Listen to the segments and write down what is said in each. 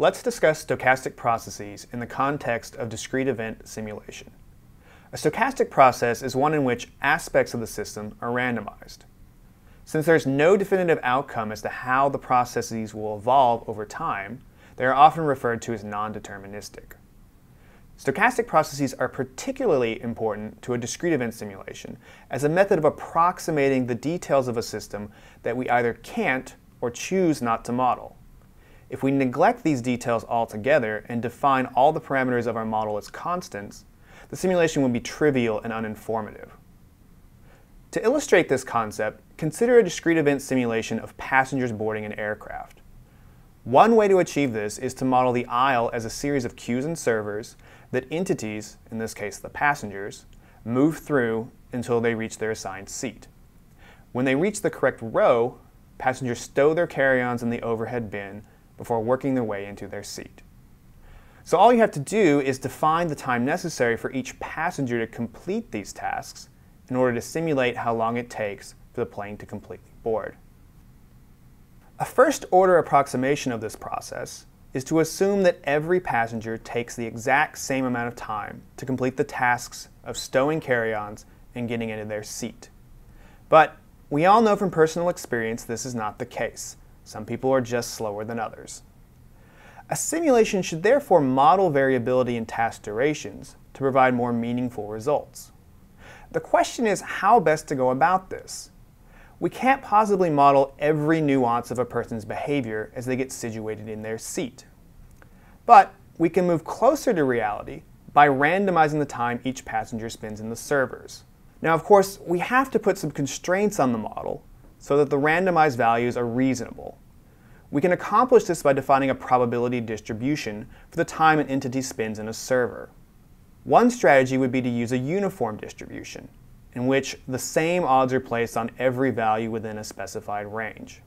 Let's discuss stochastic processes in the context of discrete event simulation. A stochastic process is one in which aspects of the system are randomized. Since there's no definitive outcome as to how the processes will evolve over time, they are often referred to as non-deterministic. Stochastic processes are particularly important to a discrete event simulation as a method of approximating the details of a system that we either can't or choose not to model. If we neglect these details altogether and define all the parameters of our model as constants, the simulation would be trivial and uninformative. To illustrate this concept, consider a discrete event simulation of passengers boarding an aircraft. One way to achieve this is to model the aisle as a series of queues and servers that entities, in this case the passengers, move through until they reach their assigned seat. When they reach the correct row, passengers stow their carry-ons in the overhead bin before working their way into their seat. So all you have to do is define the time necessary for each passenger to complete these tasks in order to simulate how long it takes for the plane to completely board. A first-order approximation of this process is to assume that every passenger takes the exact same amount of time to complete the tasks of stowing carry-ons and getting into their seat. But we all know from personal experience this is not the case. Some people are just slower than others. A simulation should therefore model variability in task durations to provide more meaningful results. The question is how best to go about this. We can't possibly model every nuance of a person's behavior as they get situated in their seat. But we can move closer to reality by randomizing the time each passenger spends in the servers. Now, of course, we have to put some constraints on the model so that the randomized values are reasonable. We can accomplish this by defining a probability distribution for the time an entity spends in a server. One strategy would be to use a uniform distribution, in which the same odds are placed on every value within a specified range.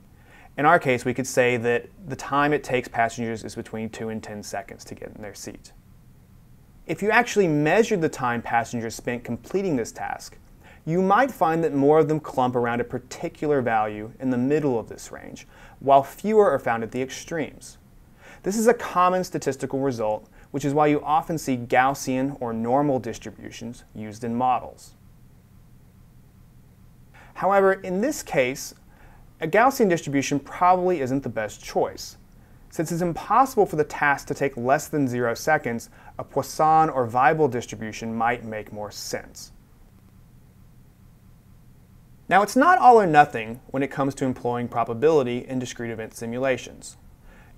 In our case, we could say that the time it takes passengers is between 2 and 10 seconds to get in their seat. If you actually measured the time passengers spent completing this task, you might find that more of them clump around a particular value in the middle of this range, while fewer are found at the extremes. This is a common statistical result, which is why you often see Gaussian or normal distributions used in models. However, in this case, a Gaussian distribution probably isn't the best choice. Since it's impossible for the task to take less than 0 seconds, a Poisson or Weibull distribution might make more sense. Now, it's not all or nothing when it comes to employing probability in discrete event simulations.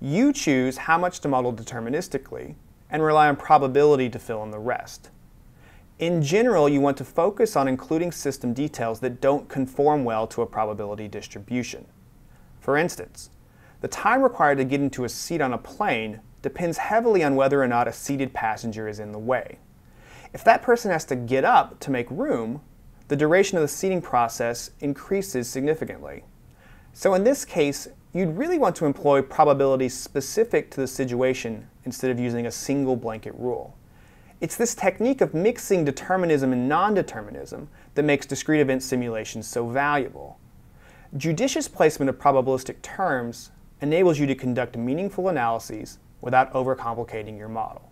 You choose how much to model deterministically and rely on probability to fill in the rest. In general, you want to focus on including system details that don't conform well to a probability distribution. For instance, the time required to get into a seat on a plane depends heavily on whether or not a seated passenger is in the way. If that person has to get up to make room, the duration of the seating process increases significantly. So in this case, you'd really want to employ probabilities specific to the situation instead of using a single blanket rule. It's this technique of mixing determinism and non-determinism that makes discrete event simulations so valuable. Judicious placement of probabilistic terms enables you to conduct meaningful analyses without overcomplicating your model.